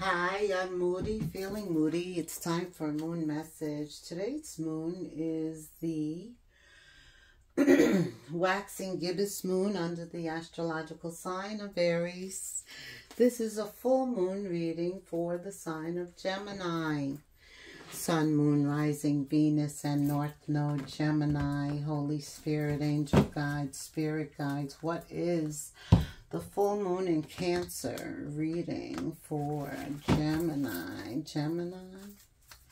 Hi, I'm Moody, feeling moody. It's time for a moon message. Today's moon is the waxing gibbous moon under the astrological sign of Aries. This is a full moon reading for the sign of Gemini. Sun, moon, rising, Venus, and North Node, Gemini, Holy Spirit, angel guides, spirit guides. What is the full moon in Cancer reading for Gemini?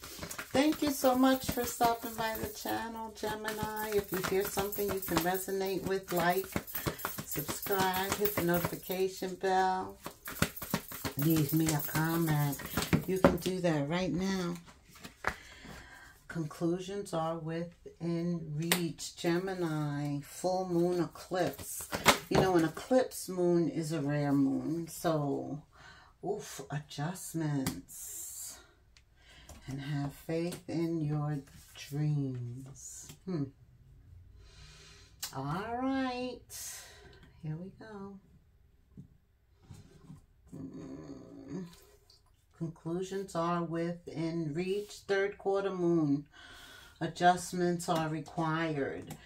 Thank you so much for stopping by the channel, Gemini. If you hear something you can resonate with, like, subscribe, hit the notification bell, leave me a comment. You can do that right now. Conclusions are within reach. Gemini, full moon eclipse. You know, an eclipse moon is a rare moon. So, adjustments. And have faith in your dreams. All right. Here we go. Conclusions are within reach. Third quarter moon. Adjustments are required.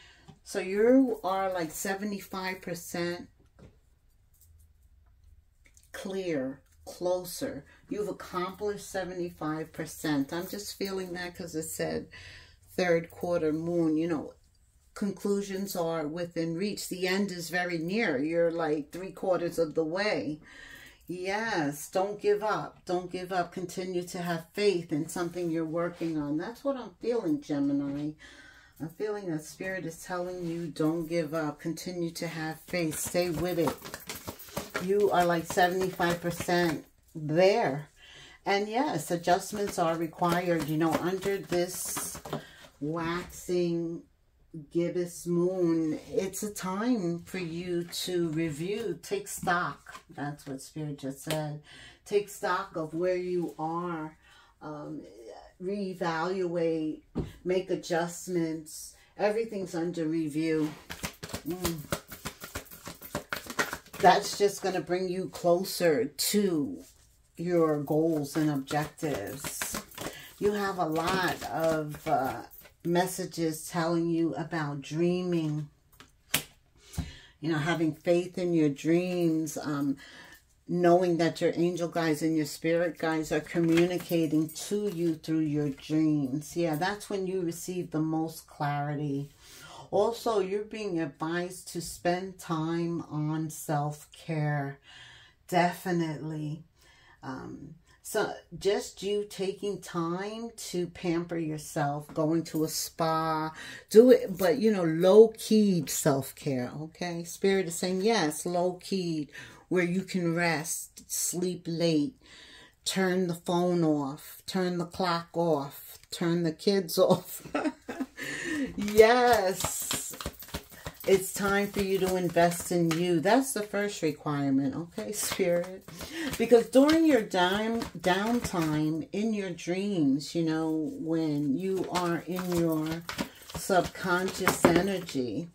So you are like 75% clear, closer. You've accomplished 75%. I'm just feeling that because it said third quarter moon. You know, conclusions are within reach. The end is very near. You're like 3/4 of the way. Yes, don't give up. Don't give up. Continue to have faith in something you're working on. That's what I'm feeling, Gemini. I'm feeling that Spirit is telling you don't give up. Continue to have faith. Stay with it. You are like 75% there. And yes, adjustments are required. You know, under this waxing gibbous moon, it's a time for you to review, take stock. That's what Spirit just said. Take stock of where you are, reevaluate, make adjustments. Everything's under review. That's just going to bring you closer to your goals and objectives. You have a lot of messages telling you about dreaming, you know, having faith in your dreams, knowing that your angel guides and your spirit guides are communicating to you through your dreams. Yeah, that's when you receive the most clarity. Also, you're being advised to spend time on self-care. Definitely. So just you taking time to pamper yourself, going to a spa, do it, but, you know, low-key self-care, okay? Spirit is saying, yes, low-key, where you can rest, sleep late, turn the phone off, turn the clock off, turn the kids off. Yes, it's time for you to invest in you. That's the first requirement, okay, Spirit? Because during your downtime in your dreams, you know, when you are in your subconscious energy,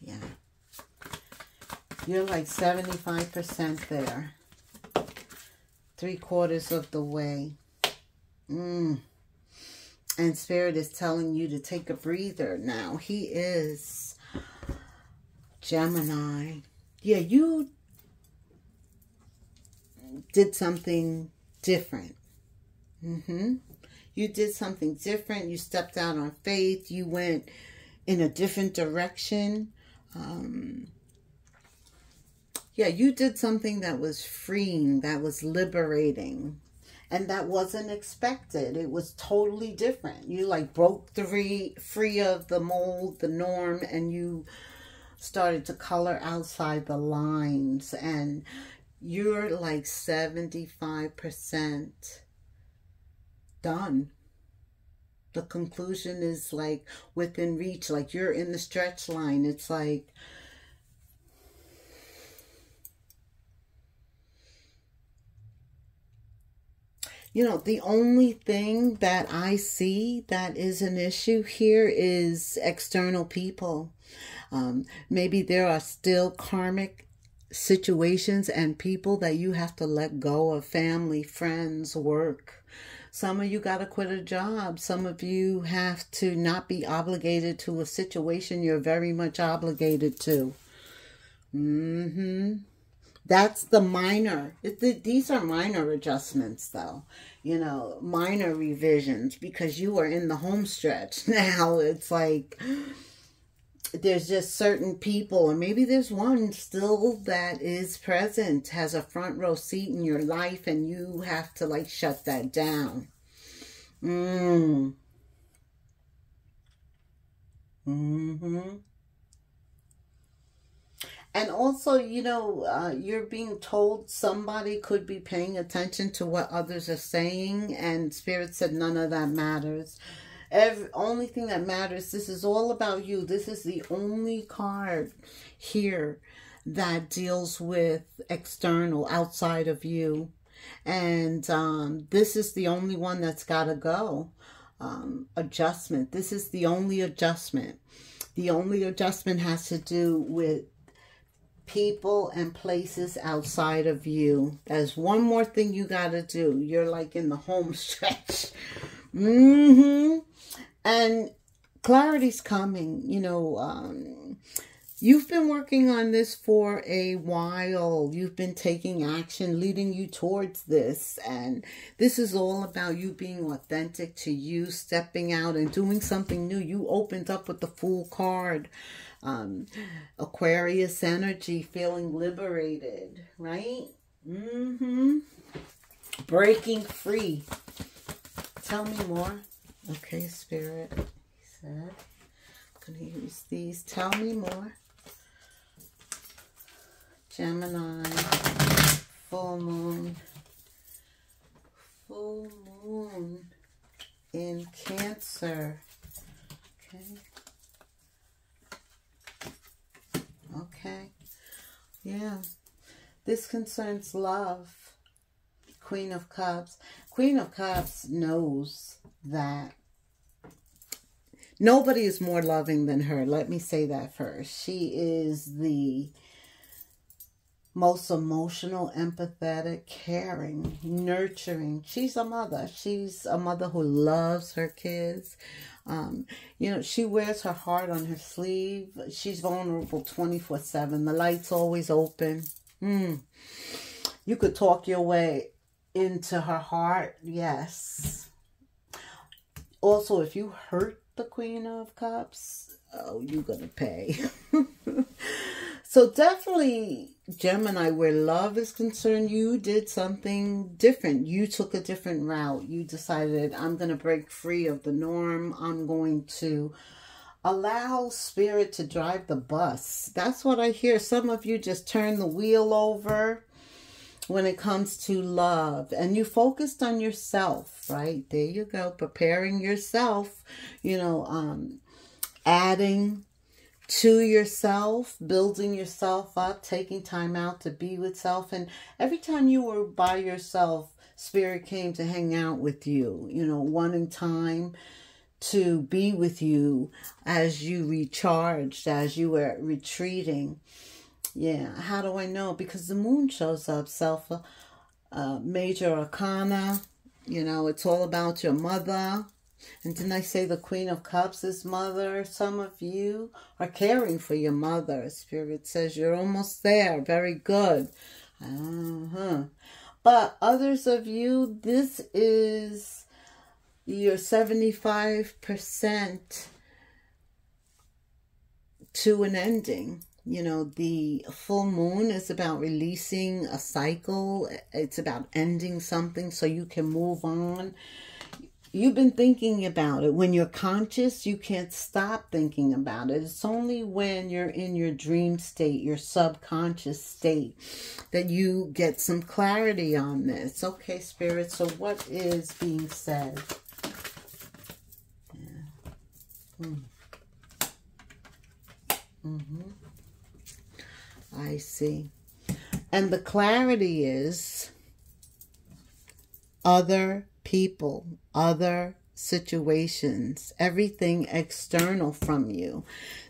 yeah, you're like 75% there, 3/4 of the way. And Spirit is telling you to take a breather now. He is Gemini. Yeah, you did something different. You did something different. You stepped out on faith. You went in a different direction. Yeah, you did something that was freeing, that was liberating. And that wasn't expected. It was totally different. You like broke free of the mold, the norm, and you started to color outside the lines. And you're like 75% done. The conclusion is like within reach, like you're in the stretch line. It's like you know, the only thing that I see that is an issue here is external people. Maybe there are still karmic situations and people that you have to let go of, family, friends, work. Some of you got to quit a job. Some of you have to not be obligated to a situation you're very much obligated to. That's the minor. These are minor adjustments, though. You know, minor revisions, because you are in the home stretch now. It's like there's just certain people, and maybe there's one still that is present, has a front row seat in your life, and you have to, like, shut that down. And also, you know, you're being told somebody could be paying attention to what others are saying, and Spirit said none of that matters. Only thing that matters, this is all about you. This is the only card here that deals with external, outside of you. And this is the only one that's got to go. Adjustment. This is the only adjustment. The only adjustment has to do with people and places outside of you. There's one more thing you got to do. You're like in the home stretch. And clarity's coming. You know, you've been working on this for a while. You've been taking action, leading you towards this. And this is all about you being authentic to you, stepping out and doing something new. You opened up with the Fool card. Aquarius energy, feeling liberated, right? Breaking free. Tell me more. Okay, Spirit, he said. I'm going to use these. Tell me more. Gemini, full moon. Full moon in Cancer. Okay. Yeah. This concerns love. Queen of Cups. Queen of Cups knows that nobody is more loving than her. Let me say that first. She is the most emotional, empathetic, caring, nurturing. She's a mother. She's a mother who loves her kids. You know, she wears her heart on her sleeve. She's vulnerable 24/7. The light's always open. You could talk your way into her heart. Yes. Also, if you hurt the Queen of Cups, oh, you're going to pay. So definitely, Gemini, where love is concerned, you did something different. You took a different route. You decided, I'm going to break free of the norm. I'm going to allow Spirit to drive the bus. That's what I hear. Some of you just turn the wheel over when it comes to love, and you focused on yourself, right? There you go. Preparing yourself, you know, adding to yourself, building yourself up, taking time out to be with self. And every time you were by yourself, Spirit came to hang out with you, you know, wanting time to be with you as you recharged, as you were retreating. Yeah, how do I know? Because the moon shows up, self, major arcana. You know, it's all about your mother. And didn't I say the Queen of Cups is mother? Some of you are caring for your mother. Spirit says you're almost there. Very good. But others of you, this is your 75% to an ending. You know, the full moon is about releasing a cycle. It's about ending something so you can move on. You've been thinking about it. When you're conscious, you can't stop thinking about it. It's only when you're in your dream state, your subconscious state, that you get some clarity on this. Okay, Spirit, so what is being said? Yeah. I see. And the clarity is other people, other situations, everything external from you.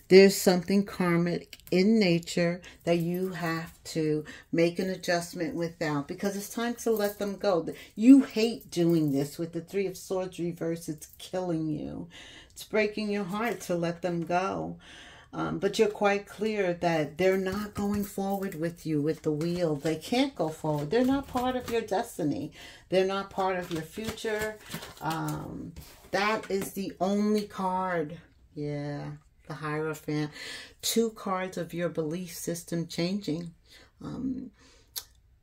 There's something karmic in nature that you have to make an adjustment without, because it's time to let them go. You hate doing this with the Three of Swords reverse. It's killing you. It's breaking your heart to let them go. But you're quite clear that they're not going forward with you with the wheel. They can't go forward. They're not part of your destiny. They're not part of your future. That is the only card. Yeah. The Hierophant. Two cards of your belief system changing.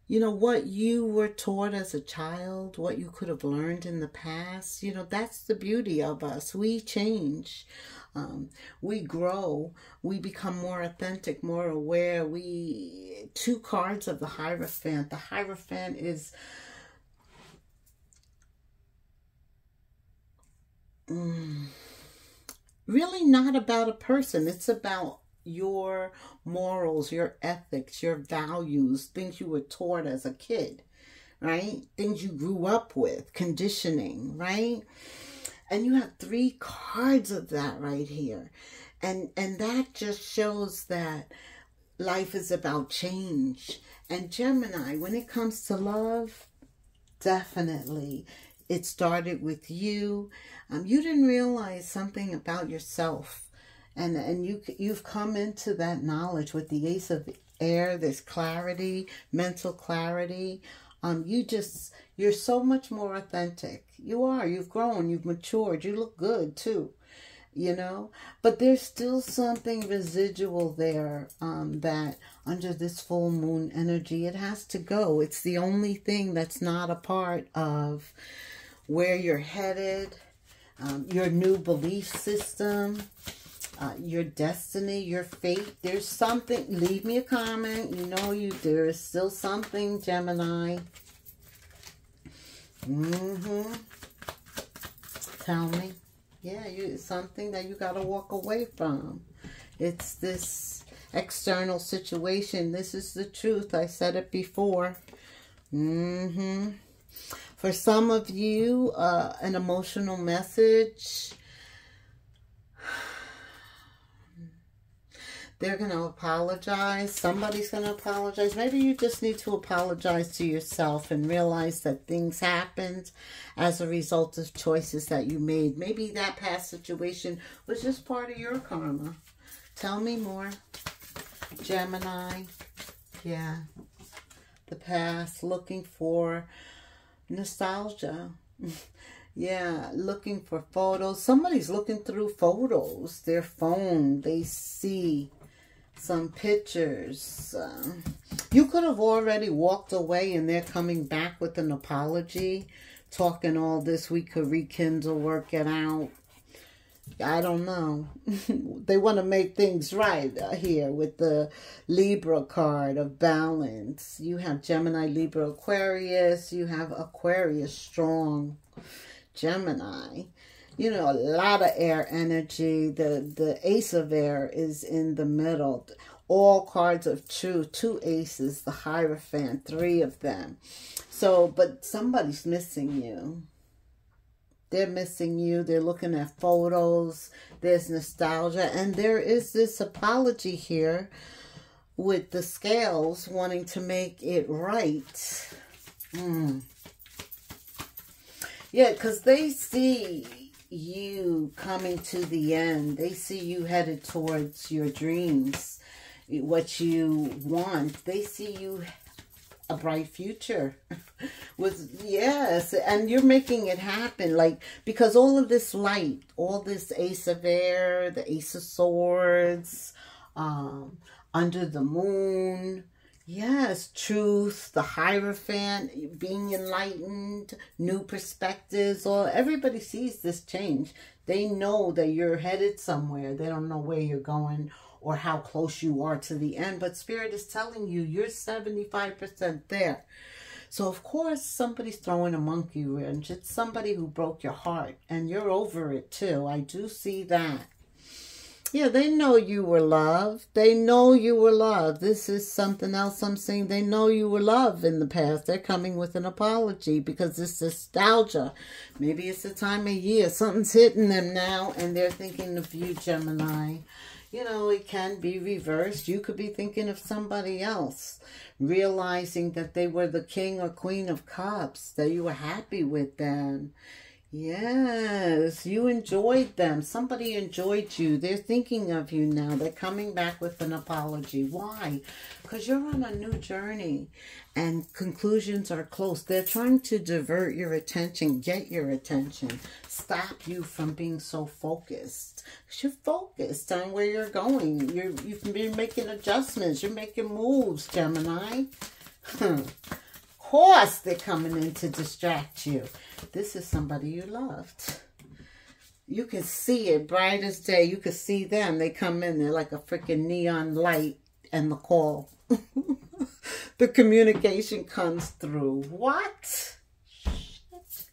You know, what you were taught as a child, what you could have learned in the past, you know, that's the beauty of us. We change. We grow. We become more authentic, more aware. Two cards of the Hierophant. The Hierophant is... really not about a person. It's about your morals, your ethics, your values, things you were taught as a kid, right? Things you grew up with, conditioning, right? And you have three cards of that right here. And that just shows that life is about change. And Gemini, when it comes to love, definitely. It started with you. You didn't realize something about yourself. And you've come into that knowledge with the Ace of Air, this clarity, mental clarity. You're so much more authentic. You are. You've grown. You've matured. You look good too, you know. But there's still something residual there that under this full moon energy, it has to go. It's the only thing that's not a part of... where you're headed, your new belief system, your destiny, your fate. There's something. Leave me a comment. You know there is still something, Gemini. Tell me. Yeah, it's something that you got to walk away from. It's this external situation. This is the truth. I said it before. For some of you, an emotional message, they're going to apologize. Somebody's going to apologize. Maybe you just need to apologize to yourself and realize that things happened as a result of choices that you made. Maybe that past situation was just part of your karma. Tell me more, Gemini. Yeah. The past, looking for... nostalgia. Yeah, looking for photos. Somebody's looking through photos, their phone. They see some pictures. You could have already walked away and they're coming back with an apology, talking all this, we could rekindle, work it out. I don't know. They want to make things right here with the Libra card of balance. You have Gemini, Libra, Aquarius. You have Aquarius, strong Gemini. You know, a lot of air energy. The Ace of Air is in the middle. All cards of truth. Two aces, the Hierophant, three of them. So, but somebody's missing you. They're missing you. They're looking at photos. There's nostalgia. And there is this apology here with the scales wanting to make it right. Yeah, because they see you coming to the end. They see you headed towards your dreams, what you want. They see you a bright future with, yes, and you're making it happen, like, because all of this light, all this Ace of Air, the Ace of Swords, under the moon, yes, truth, the Hierophant, being enlightened, new perspectives, or everybody sees this change. They know that you're headed somewhere. They don't know where you're going or how close you are to the end. But Spirit is telling you, you're 75% there. So, of course, somebody's throwing a monkey wrench. It's somebody who broke your heart. And you're over it, too. I do see that. Yeah, they know you were loved. They know you were loved. This is something else I'm seeing. They know you were loved in the past. They're coming with an apology because it's nostalgia. Maybe it's the time of year. Something's hitting them now, and they're thinking of you, Gemini. You know, it can be reversed. You could be thinking of somebody else, realizing that they were the king or queen of cups, that you were happy with them. Yes, you enjoyed them. Somebody enjoyed you. They're thinking of you now. They're coming back with an apology. Why? Because you're on a new journey and conclusions are close. They're trying to divert your attention, get your attention, stop you from being so focused. Because you're focused on where you're going. You've been making adjustments. You're making moves, Gemini. Course they're coming in to distract you. This is somebody you loved. You can see it bright as day. You can see them. They come in. They're like a freaking neon light and the call. The communication comes through. What? Shit.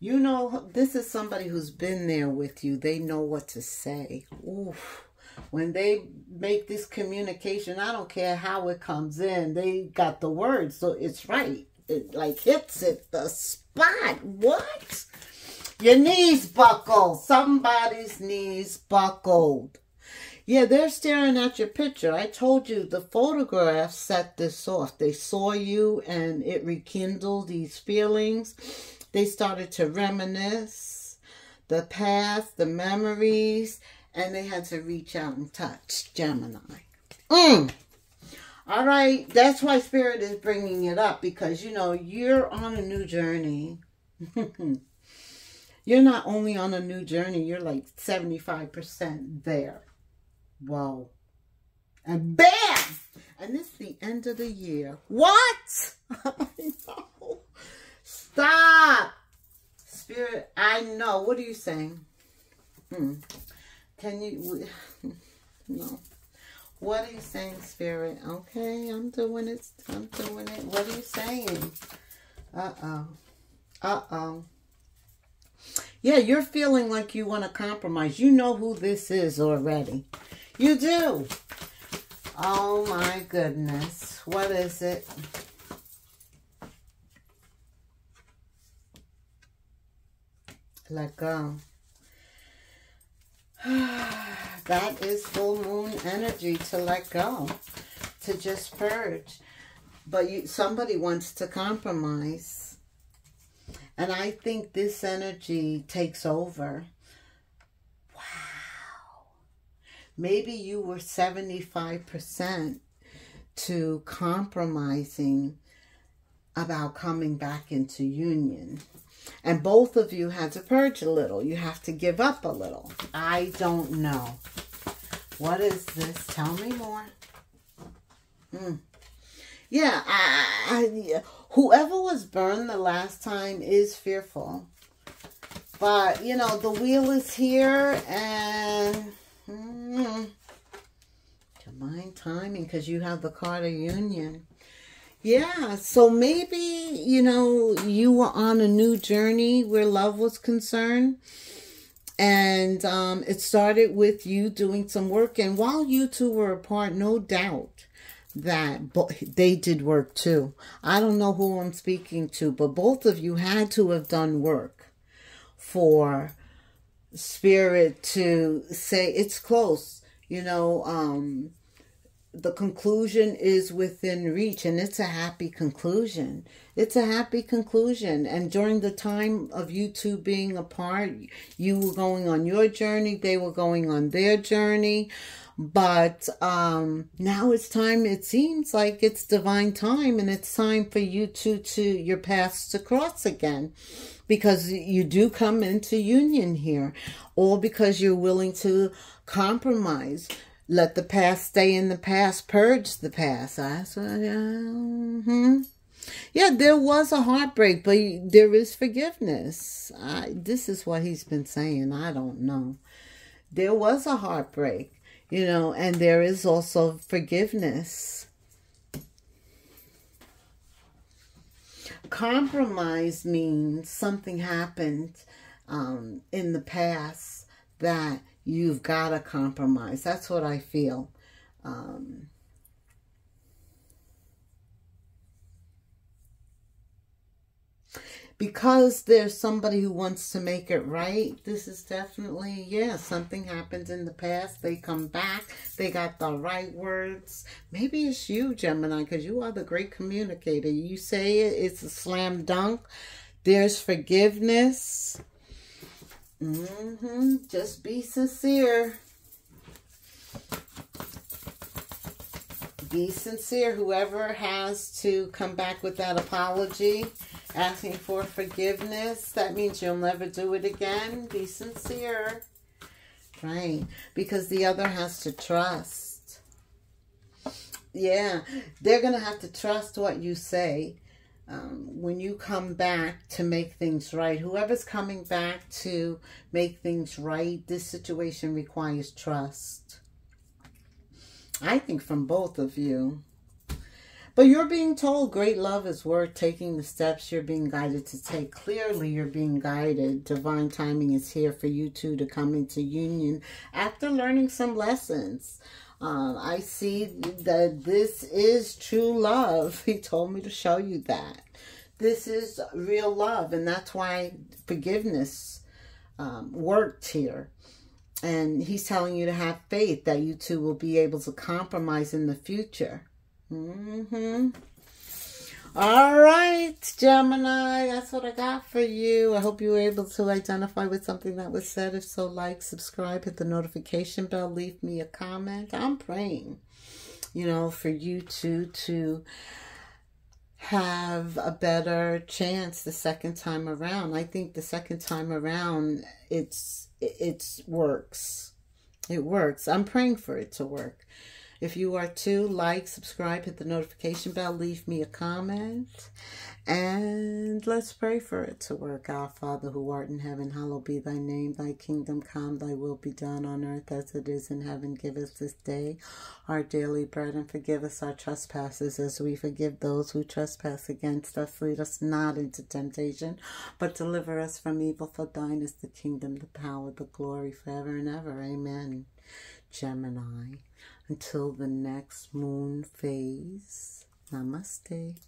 You know, this is somebody who's been there with you. They know what to say. Oof. When they make this communication, I don't care how it comes in, they got the word, so it's right. It like hits it the spot. What? Your knees buckle. Somebody's knees buckled. Yeah, they're staring at your picture. I told you the photograph set this off. They saw you and it rekindled these feelings. They started to reminisce the past, the memories, and they had to reach out and touch, Gemini. All right. That's why Spirit is bringing it up. Because, you know, you're on a new journey. You're not only on a new journey. You're like 75% there. Whoa. And bam! And this is the end of the year. What? No. Stop. Spirit, I know. What are you saying? Can you, no. What are you saying, Spirit? Okay, I'm doing it. I'm doing it. What are you saying? Uh-oh. Uh-oh. Yeah, you're feeling like you want to compromise. You know who this is already. You do. Oh, my goodness. What is it? Let go. That is full moon energy, to let go, to just purge. But somebody wants to compromise. And I think this energy takes over. Wow. Maybe you were 75% to compromising about coming back into union. And both of you had to purge a little. You have to give up a little. I don't know. What is this? Tell me more. Yeah, whoever was burned the last time is fearful. But, you know, the wheel is here. And divine timing, because you have the card of union. Yeah, so maybe, you know, you were on a new journey where love was concerned. And it started with you doing some work. And while you two were apart, no doubt that they did work too. I don't know who I'm speaking to, but both of you had to have done work for Spirit to say it's close, you know, the conclusion is within reach, and it's a happy conclusion. It's a happy conclusion. And during the time of you two being apart, you were going on your journey. They were going on their journey. But now it's time. It seems like it's divine time, and it's time for you two to your paths to cross again, because you do come into union here, all because you're willing to compromise. Let the past stay in the past. Purge the past. Yeah, there was a heartbreak, but there is forgiveness. This is what he's been saying. I don't know. There was a heartbreak, you know, and there is also forgiveness. Compromise means something happened in the past that you've got to compromise. That's what I feel. Because there's somebody who wants to make it right, this is definitely, yeah, something happens in the past. They come back. They got the right words. Maybe it's you, Gemini, because you are the great communicator. You say it, it's a slam dunk. There's forgiveness. Just be sincere. Be sincere. Whoever has to come back with that apology, asking for forgiveness, that means you'll never do it again. Be sincere. Right. Because the other has to trust. Yeah. They're going to have to trust what you say when you come back to make things right. Whoever's coming back to make things right, this situation requires trust. I think from both of you. But you're being told great love is worth taking the steps you're being guided to take. Clearly, you're being guided. Divine timing is here for you two to come into union after learning some lessons. I see that this is true love. He told me to show you that. This is real love, and that's why forgiveness worked here. And he's telling you to have faith that you two will be able to compromise in the future. All right, Gemini, that's what I got for you. I hope you were able to identify with something that was said. If so, like, subscribe, hit the notification bell, leave me a comment. I'm praying, you know, for you two to have a better chance the second time around. I think the second time around, it works. It works. I'm praying for it to work. If you are too, like, subscribe, hit the notification bell, leave me a comment. And let's pray for it to work. Our Father who art in heaven, hallowed be thy name. Thy kingdom come, thy will be done on earth as it is in heaven. Give us this day our daily bread, and forgive us our trespasses as we forgive those who trespass against us. Lead us not into temptation, but deliver us from evil. For thine is the kingdom, the power, the glory, forever and ever. Amen. Gemini. Until the next moon phase, namaste.